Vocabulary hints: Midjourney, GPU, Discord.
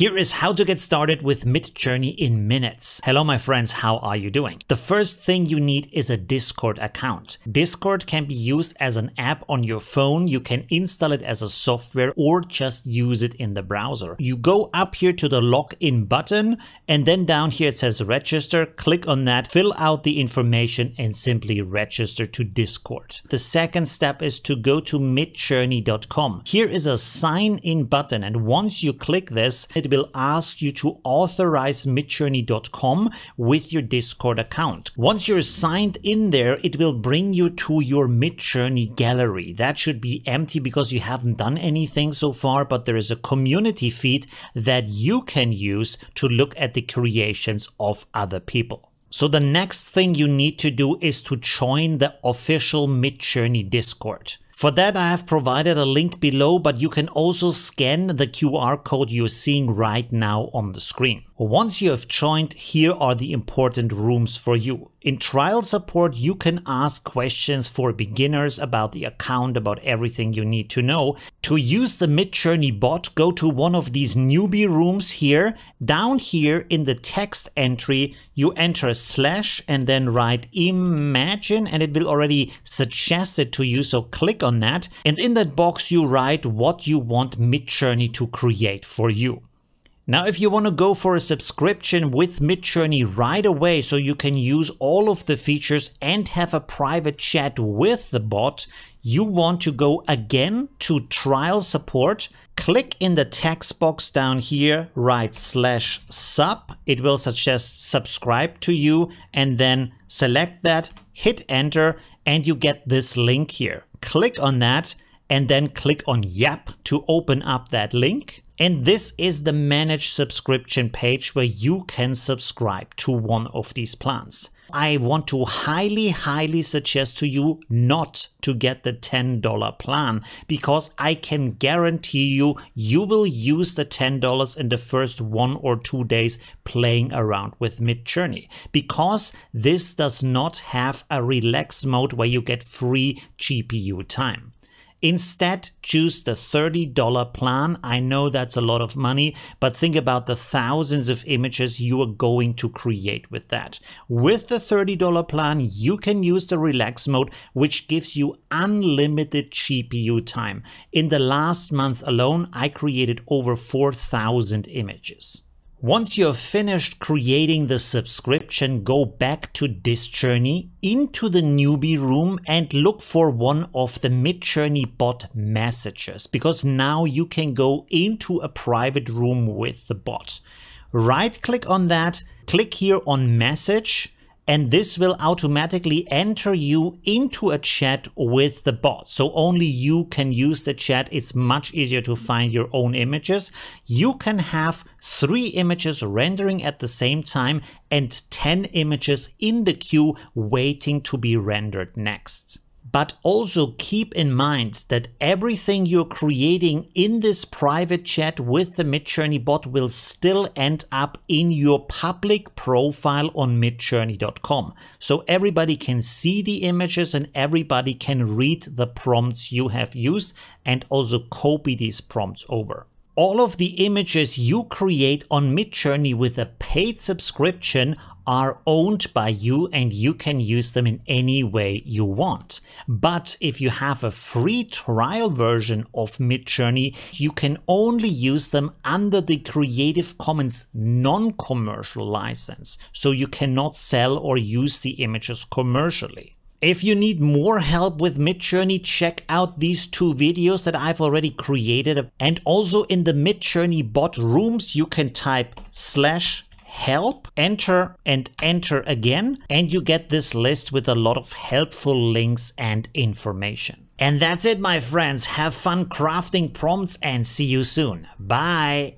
Here is how to get started with Midjourney in minutes. Hello my friends, how are you doing? The first thing you need is a Discord account. Discord can be used as an app on your phone. You can install it as a software or just use it in the browser. You go up here to the login button and then down here it says register. Click on that, fill out the information and simply register to Discord. The second step is to go to midjourney.com. Here is a sign in button and once you click this, it will ask you to authorize midjourney.com with your Discord account. Once you're signed in there, it will bring you to your Midjourney gallery. That should be empty because you haven't done anything so far, but there is a community feed that you can use to look at the creations of other people. So the next thing you need to do is to join the official Midjourney Discord. For that, I have provided a link below, but you can also scan the QR code you're seeing right now on the screen. Once you have joined, here are the important rooms for you. In trial support, you can ask questions for beginners about the account, about everything you need to know. To use the Midjourney bot, go to one of these newbie rooms here. Down here in the text entry, you enter / and then write imagine and it will already suggest it to you. So click on that. And in that box, you write what you want Midjourney to create for you. Now, if you want to go for a subscription with Midjourney right away so you can use all of the features and have a private chat with the bot, you want to go again to trial support, click in the text box down here, write /sub, it will suggest subscribe to you and then select that, hit enter and you get this link here. Click on that and then click on yep to open up that link. And this is the manage subscription page where you can subscribe to one of these plans. I want to highly suggest to you not to get the $10 plan because I can guarantee you will use the $10 in the first 1 or 2 days playing around with Midjourney because this does not have a relaxed mode where you get free GPU time. Instead, choose the $30 plan. I know that's a lot of money, but think about the thousands of images you are going to create with that. With the $30 plan, you can use the relax mode, which gives you unlimited GPU time. In the last month alone, I created over 4,000 images. Once you're finished creating the subscription, go back to Disjourney, into the newbie room and look for one of the Midjourney bot messages because now you can go into a private room with the bot. Right click on that, click here on message and this will automatically enter you into a chat with the bot. So only you can use the chat. It's much easier to find your own images. You can have 3 images rendering at the same time and 10 images in the queue waiting to be rendered next. But also keep in mind that everything you're creating in this private chat with the Midjourney bot will still end up in your public profile on midjourney.com. So everybody can see the images and everybody can read the prompts you have used and also copy these prompts over. All of the images you create on Midjourney with a paid subscription are owned by you and you can use them in any way you want. But if you have a free trial version of Midjourney, you can only use them under the Creative Commons non-commercial license. So you cannot sell or use the images commercially. If you need more help with Midjourney, check out these 2 videos that I've already created. And also in the Midjourney bot rooms, you can type /help, enter and enter again. And you get this list with a lot of helpful links and information. And that's it, my friends. Have fun crafting prompts and see you soon. Bye.